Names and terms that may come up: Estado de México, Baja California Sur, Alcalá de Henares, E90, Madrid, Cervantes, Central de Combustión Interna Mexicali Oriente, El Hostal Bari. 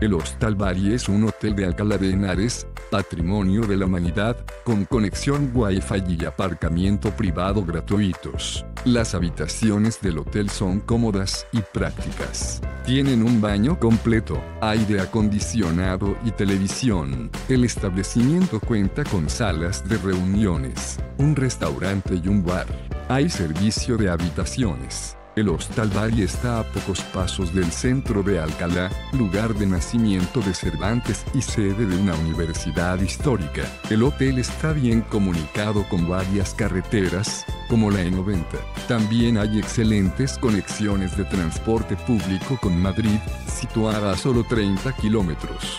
El Hostal Bari es un hotel de Alcalá de Henares, Patrimonio de la Humanidad, con conexión Wi-Fi y aparcamiento privado gratuitos. Las habitaciones del hotel son cómodas y prácticas. Tienen un baño completo, aire acondicionado y televisión. El establecimiento cuenta con salas de reuniones, un restaurante y un bar. Hay servicio de habitaciones. El Hostal Bari está a pocos pasos del centro de Alcalá, lugar de nacimiento de Cervantes y sede de una universidad histórica. El hotel está bien comunicado con varias carreteras, como la E90. También hay excelentes conexiones de transporte público con Madrid, situada a solo 30 kilómetros.